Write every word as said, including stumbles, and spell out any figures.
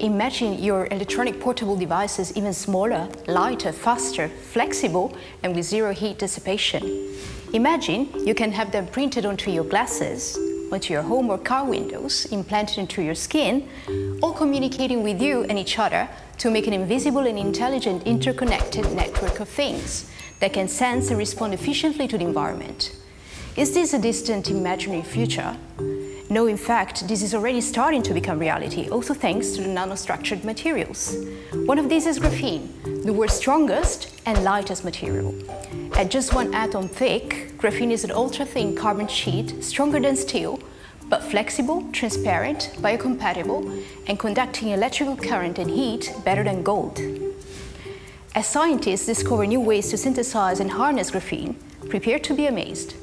Imagine your electronic portable devices even smaller, lighter, faster, flexible, and with zero heat dissipation. Imagine you can have them printed onto your glasses, onto your home or car windows, implanted into your skin, all communicating with you and each other to make an invisible and intelligent interconnected network of things that can sense and respond efficiently to the environment. Is this a distant imaginary future? No, in fact, this is already starting to become reality, also thanks to the nanostructured materials. One of these is graphene, the world's strongest and lightest material. At just one atom thick, graphene is an ultra-thin carbon sheet, stronger than steel, but flexible, transparent, biocompatible, and conducting electrical current and heat better than gold. As scientists discover new ways to synthesize and harness graphene, prepare to be amazed.